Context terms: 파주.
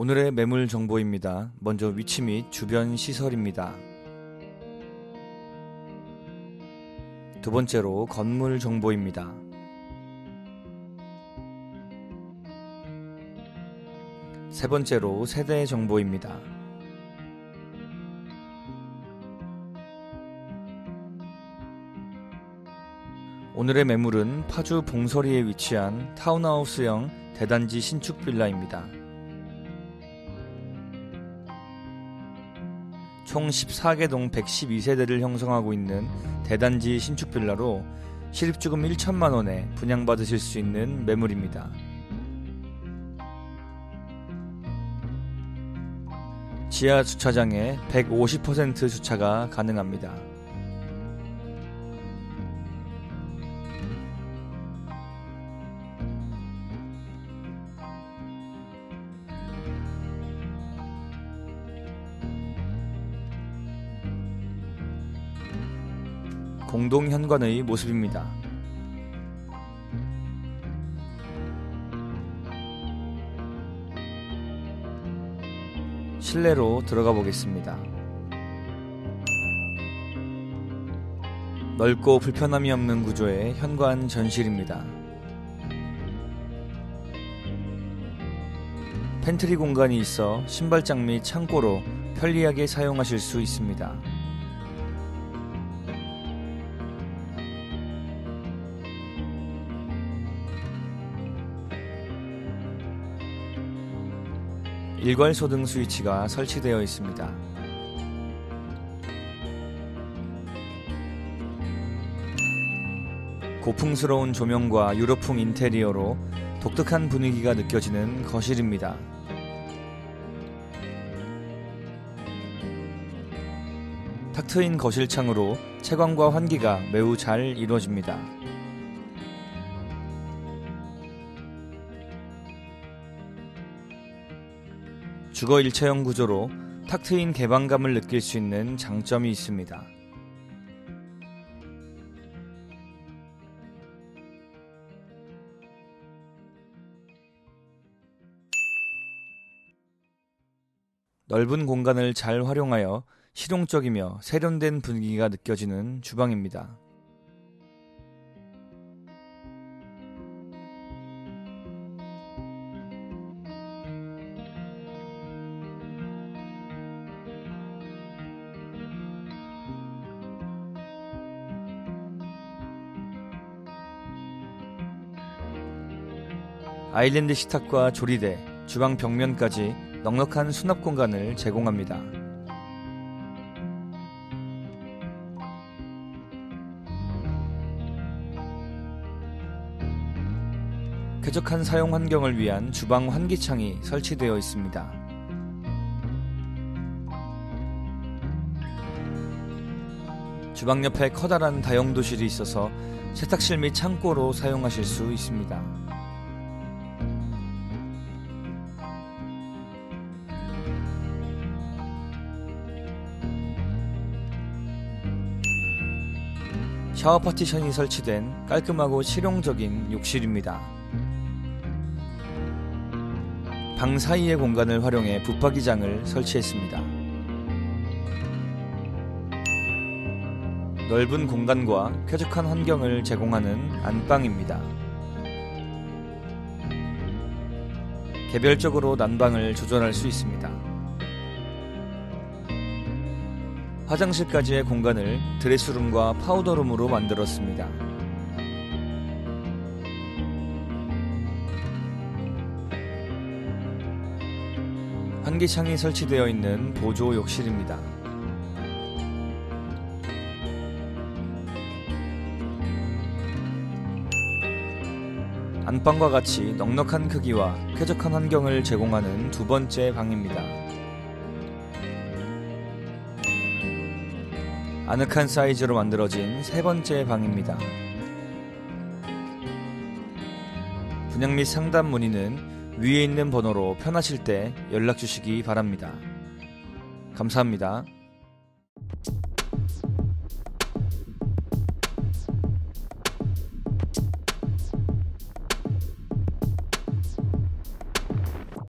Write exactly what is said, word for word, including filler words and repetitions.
오늘의 매물 정보입니다. 먼저 위치 및 주변 시설입니다. 두 번째로 건물 정보입니다. 세 번째로 세대 정보입니다. 오늘의 매물은 파주 봉서리에 위치한 타운하우스형 대단지 신축 빌라입니다. 총 십사 개 동 백십이 세대를 형성하고 있는 대단지 신축 빌라로 실입주금 천만 원에 분양받으실 수 있는 매물입니다. 지하 주차장에 백오십 퍼센트 주차가 가능합니다. 공동 현관의 모습입니다. 실내로 들어가 보겠습니다. 넓고 불편함이 없는 구조의 현관 전실입니다. 팬트리 공간이 있어 신발장 및 창고로 편리하게 사용하실 수 있습니다. 일괄 소등 스위치가 설치되어 있습니다. 고풍스러운 조명과 유럽풍 인테리어로 독특한 분위기가 느껴지는 거실입니다. 탁 트인 거실 창으로 채광과 환기가 매우 잘 이루어집니다. 주거 일체형 구조로 탁 트인 개방감을 느낄 수 있는 장점이 있습니다. 넓은 공간을 잘 활용하여 실용적이며 세련된 분위기가 느껴지는 주방입니다. 아일랜드 식탁과 조리대, 주방 벽면까지 넉넉한 수납 공간을 제공합니다. 쾌적한 사용 환경을 위한 주방 환기창이 설치되어 있습니다. 주방 옆에 커다란 다용도실이 있어서 세탁실 및 창고로 사용하실 수 있습니다. 샤워 파티션이 설치된 깔끔하고 실용적인 욕실입니다. 방 사이의 공간을 활용해 붙박이장을 설치했습니다. 넓은 공간과 쾌적한 환경을 제공하는 안방입니다. 개별적으로 난방을 조절할 수 있습니다. 화장실까지의 공간을 드레스룸과 파우더룸으로 만들었습니다. 환기창이 설치되어 있는 보조 욕실입니다. 안방과 같이 넉넉한 크기와 쾌적한 환경을 제공하는 두 번째 방입니다. 아늑한 사이즈로 만들어진 세 번째 방입니다. 분양 및 상담 문의는 위에 있는 번호로 편하실 때 연락 주시기 바랍니다. 감사합니다.